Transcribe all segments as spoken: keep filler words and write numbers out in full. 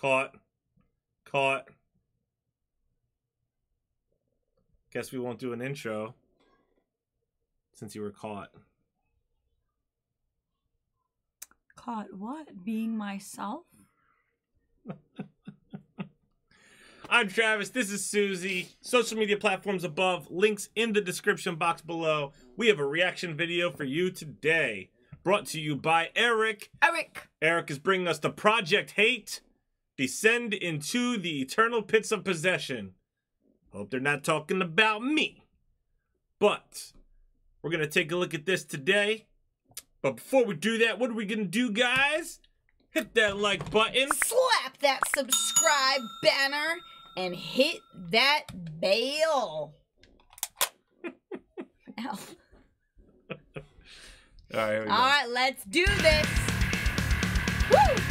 Caught. Caught. Guess we won't do an intro since you were caught. Caught what? Being myself? I'm Travis. This is Susie. Social media platforms above. Links in the description box below. We have a reaction video for you today. Brought to you by Eric. Eric. Eric is bringing us The Project Hate. Descend Into the Eternal Pits of Possession. Hope they're not talking about me. But we're going to take a look at this today. But before we do that, what are we going to do, guys? Hit that like button. Slap that subscribe banner. And hit that bell. Ow. All right, here we go. All right, let's do this. Woo!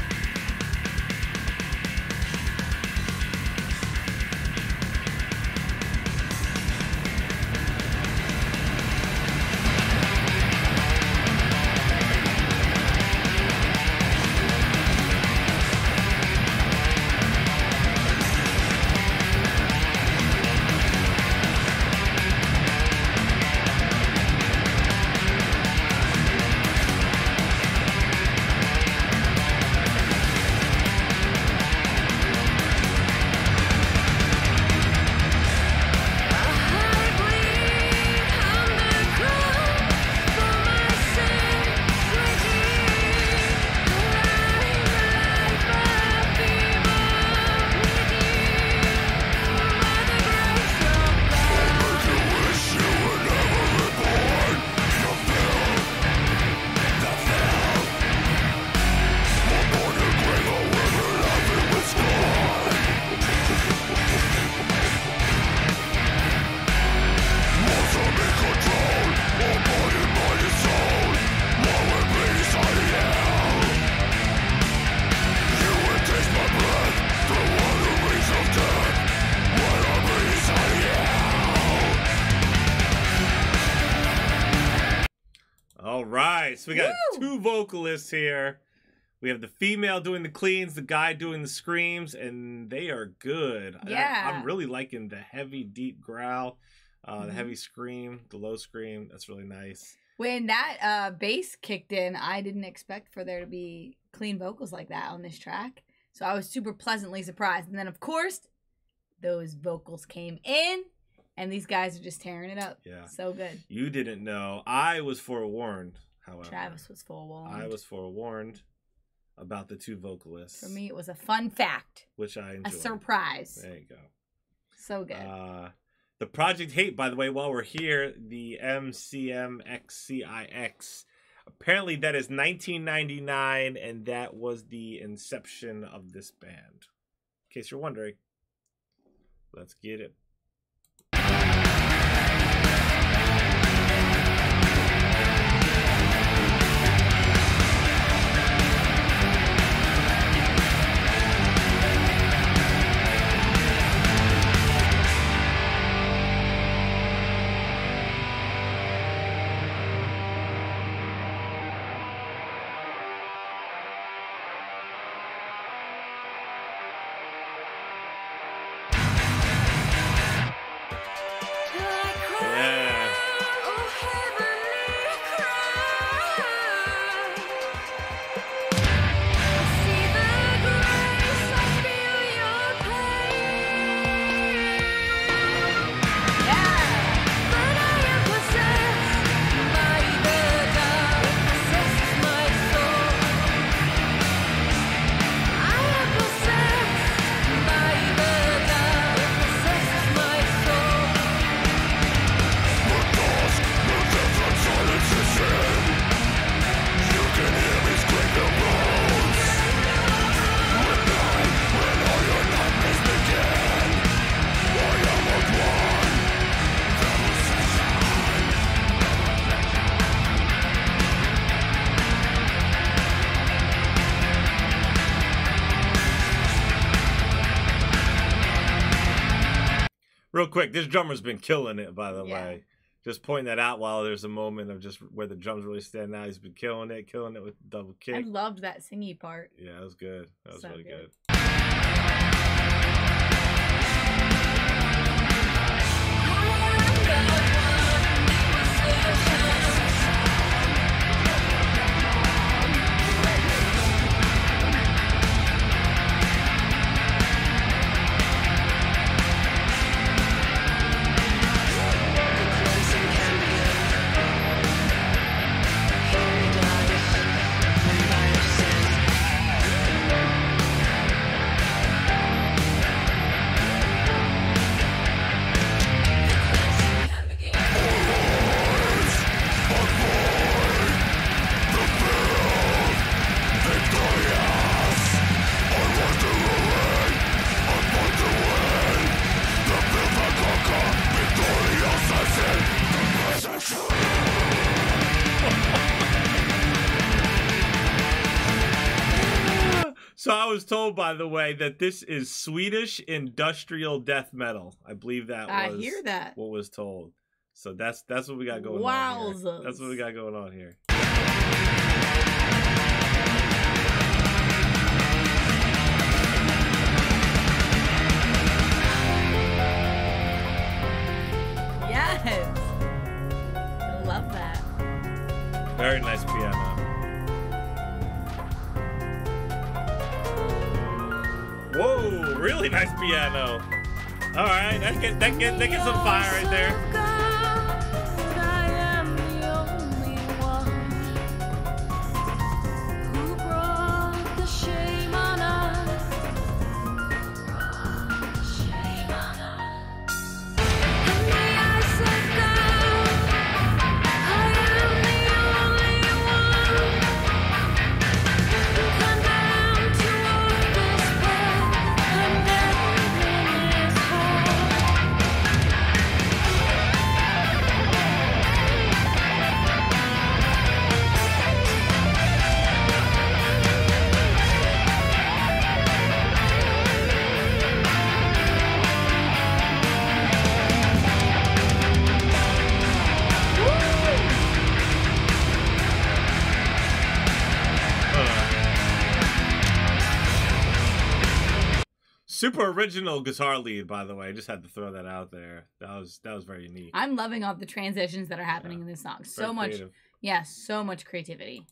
So we got Woo! two vocalists here. We have the female doing the cleans, the guy doing the screams, and they are good. Yeah. I, I'm really liking the heavy, deep growl, uh, mm-hmm. the heavy scream, the low scream. That's really nice. When that uh, bass kicked in, I didn't expect for there to be clean vocals like that on this track. So I was super pleasantly surprised. And then, of course, those vocals came in. And these guys are just tearing it up. Yeah. So good. You didn't know. I was forewarned. However, Travis was forewarned. I was forewarned about the two vocalists. For me, it was a fun fact. Which I enjoyed. A surprise. There you go. So good. Uh, the Project Hate, by the way, while we're here, the M C M X C I X. Apparently that is nineteen ninety-nine, and that was the inception of this band. In case you're wondering. Let's get it. Real quick, this drummer's been killing it, by the yeah. way. Just pointing that out while there's a moment of just where the drums really stand out. He's been killing it, killing it with double kick. I loved that singy part. Yeah, that was good. That was so really good. good. So I was told, by the way, that this is Swedish industrial death metal. I believe that was I hear that. what was told. So that's that's what we got going on here. That's what we got going on here. Yes. I love that. Very nice piano. Whoa, really nice piano. All right, that gets that gets, that gets some fire right there. Super original guitar lead, by the way. I just had to throw that out there. That was that was very neat. I'm loving all the transitions that are happening yeah. in this song. So very much, creative. yeah, so much creativity.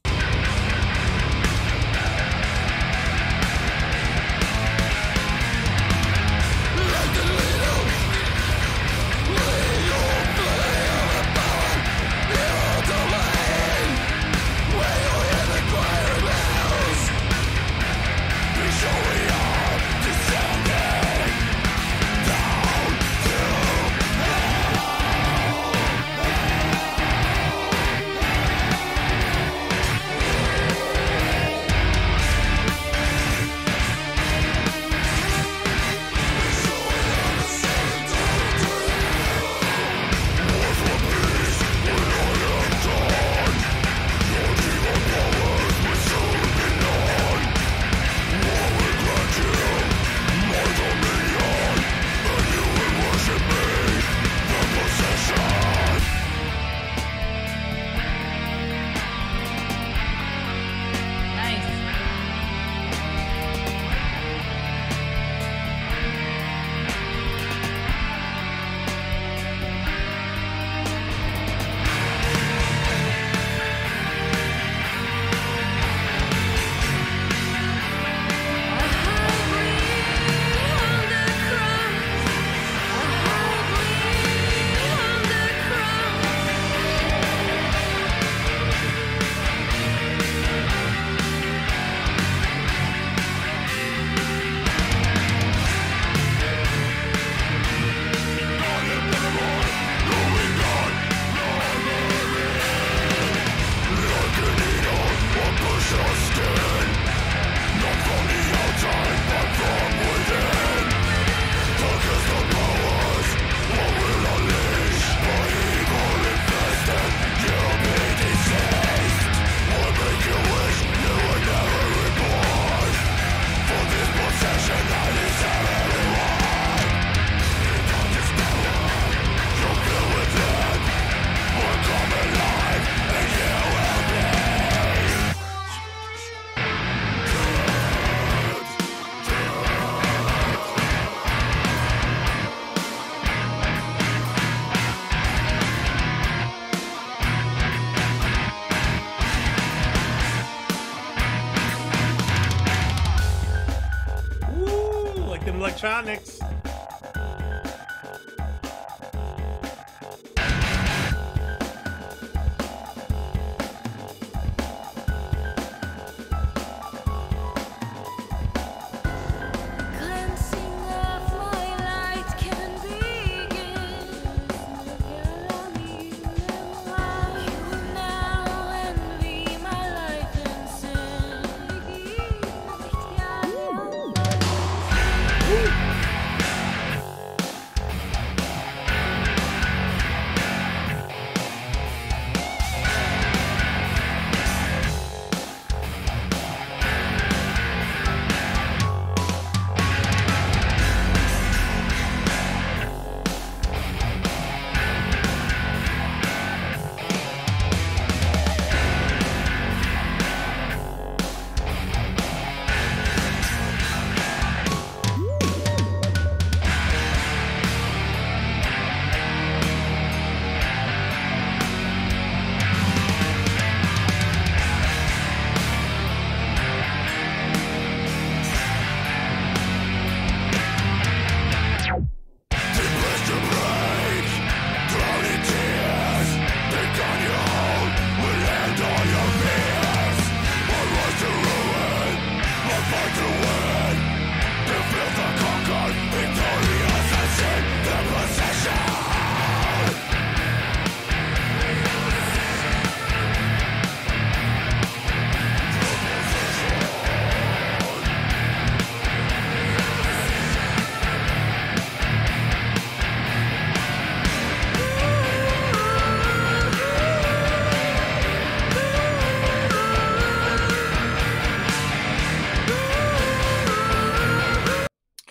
electronics.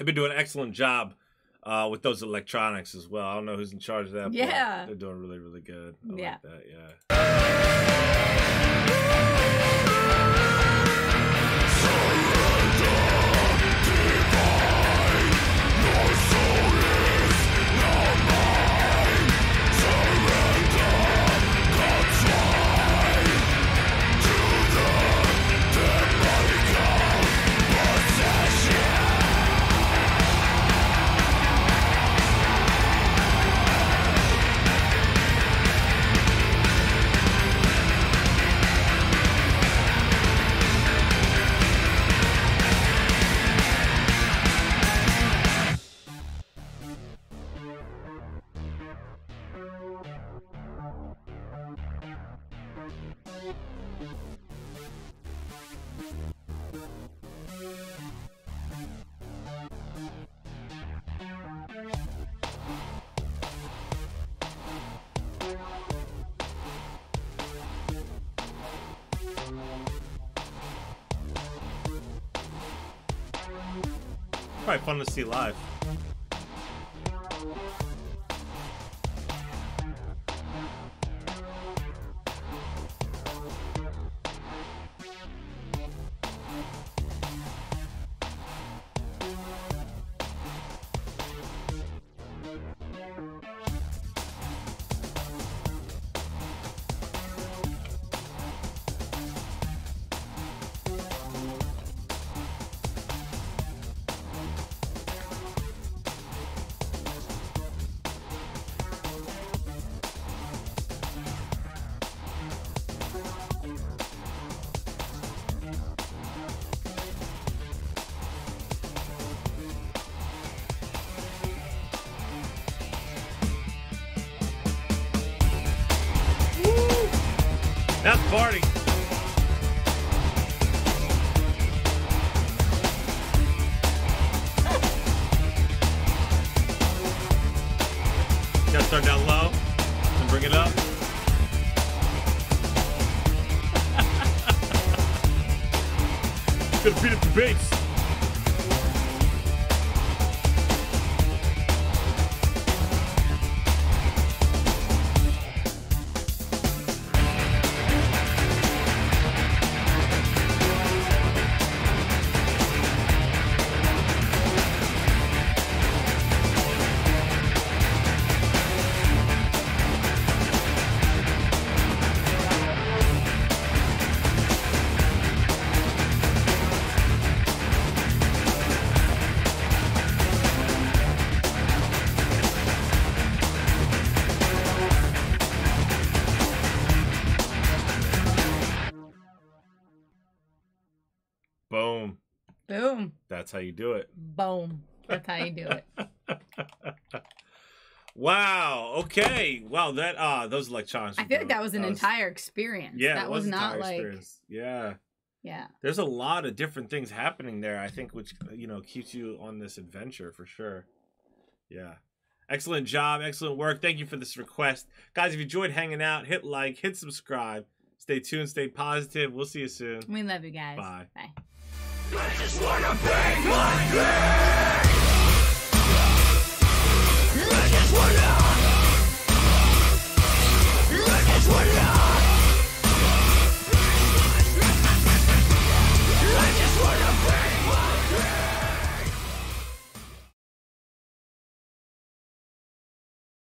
Been doing an excellent job uh with those electronics as well. I don't know who's in charge of that. Yeah, but they're doing really, really good. I yeah. like that, yeah. Probably fun to see live. That's party. Gotta start down low and bring it up. Gotta beat up the bass. Boom. Boom. That's how you do it. Boom. That's how you do it. Wow. Okay. Wow. That uh, those electronics. I feel dope. Like that was an that entire was, experience. Yeah, that was, was not like. Experience. Yeah. Yeah. There's a lot of different things happening there, I think, which, you know, keeps you on this adventure for sure. Yeah. Excellent job. Excellent work. Thank you for this request. Guys, if you enjoyed hanging out, hit like, hit subscribe. Stay tuned. Stay positive. We'll see you soon. We love you guys. Bye. Bye. I just wanna be like this.